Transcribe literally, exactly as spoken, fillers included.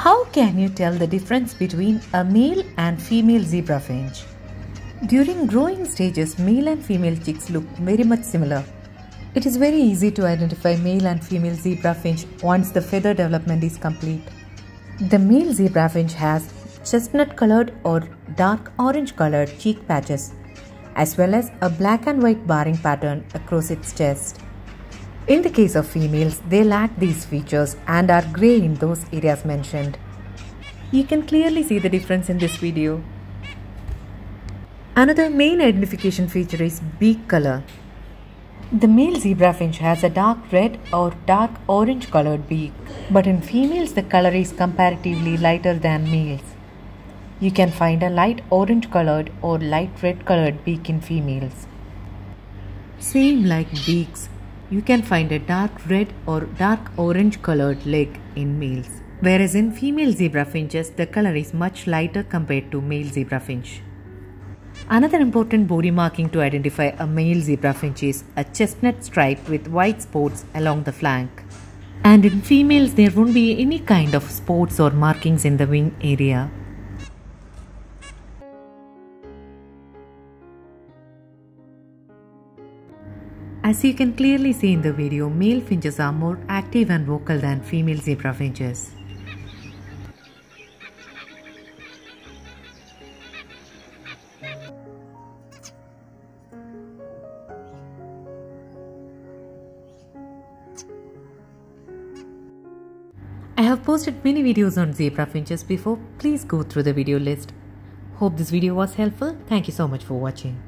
How can you tell the difference between a male and female zebra finch? During growing stages, male and female chicks look very much similar. It is very easy to identify male and female zebra finch once the feather development is complete. The male zebra finch has chestnut-colored or dark orange-colored cheek patches, as well as a black and white barring pattern across its chest. In the case of females, they lack these features and are grey in those areas mentioned. You can clearly see the difference in this video. Another main identification feature is beak color. The male zebra finch has a dark red or dark orange colored beak, but in females the color is comparatively lighter than males. You can find a light orange colored or light red colored beak in females. Same like beaks, you can find a dark red or dark orange colored leg in males, whereas in female zebra finches the color is much lighter compared to male zebra finch. Another important body marking to identify a male zebra finch is a chestnut stripe with white spots along the flank. And in females there won't be any kind of spots or markings in the wing area. As you can clearly see in the video, male finches are more active and vocal than female zebra finches. I have posted many videos on zebra finches before. Please go through the video list. Hope this video was helpful. Thank you so much for watching.